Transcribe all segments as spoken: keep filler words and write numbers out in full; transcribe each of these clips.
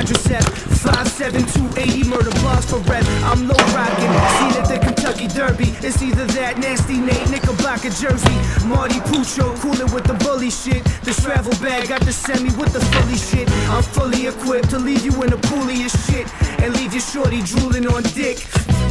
quadricep. Five seven, two eighty, murder blogs for rep. I'm low rockin', seen at the Kentucky Derby. It's either that nasty Nate, Knickerbocker jersey, Marty Pucho, coolin' with the bully shit. This travel bag got the semi with the fully shit. I'm fully equipped to leave you in a poolie of shit and leave your shorty drooling on dick.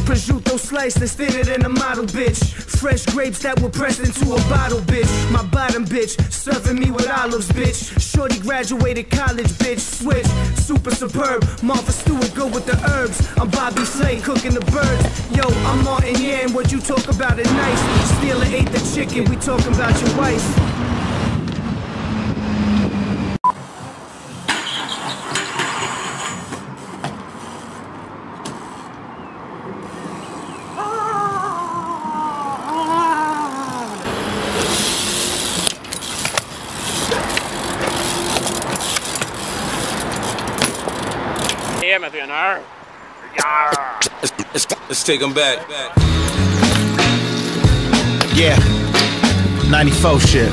Prosciutto slice that's thinner than a model bitch. Fresh grapes that were pressed into a bottle bitch. My bottom bitch, serving me with olives bitch. Shorty graduated college bitch, switch. Super superb, Martha Stewart go with the herbs. I'm Bobby Flay cooking the birds. Yo, I'm Martin Yan, what you talk about is nice. Stealer ate the chicken, we talking about your wife. Let's, let's, let's take them back. Yeah, ninety-four shit.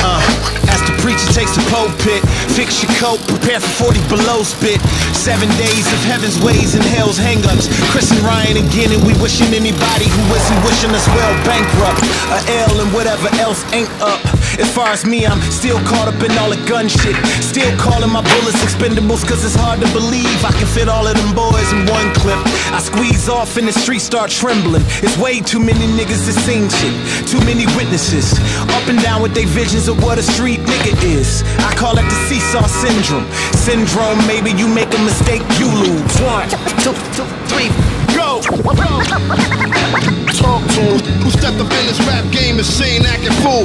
Uh. As the preacher takes the pulpit, fix your coat, prepare for forty below spit. Seven days of heaven's ways and hell's hang-ups. Chris and Ryan again, and we wishing anybody who isn't wishing us well bankrupt. A L and whatever else ain't up. As far as me, I'm still caught up in all the gun shit. Still calling my bullets expendables, cause it's hard to believe I can fit all of them boys in one clip. I squeeze off and the street start trembling. It's way too many niggas that seen shit. Too many witnesses, up and down with their visions of what a street nigga is. I call it the seesaw syndrome. Syndrome, maybe you make a mistake, you lose. One, two, two, three, go! Go! Talk to him. Who stepped up in this rap game is seen acting fool?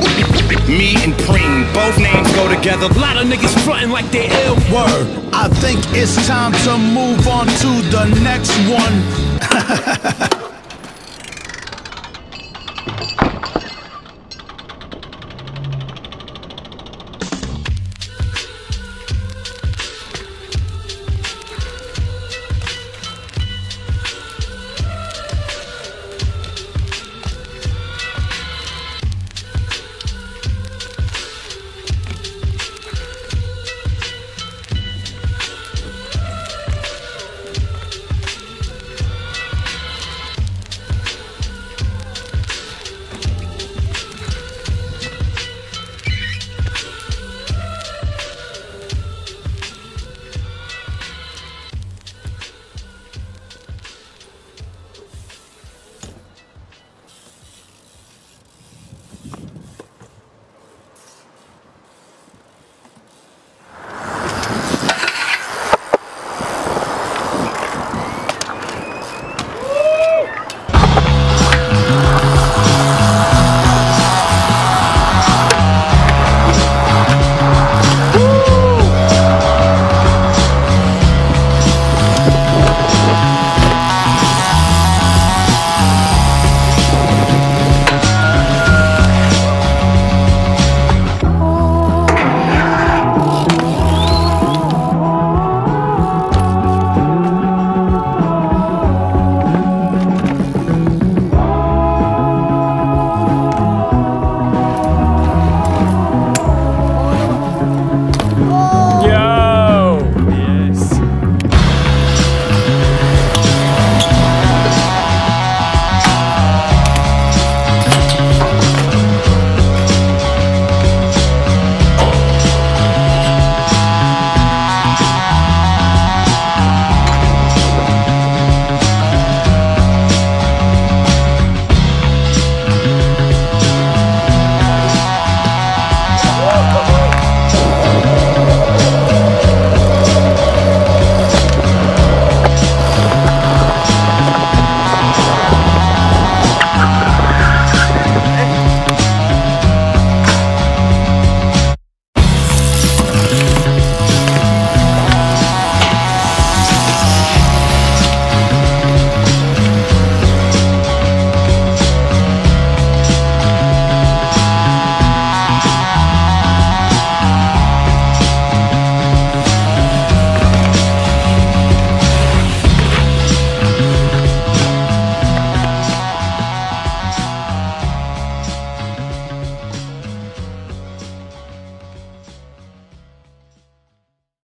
Me and Preem, both names go together. A lot of niggas frontin' like they ill. Word, I think it's time to move on to the next one.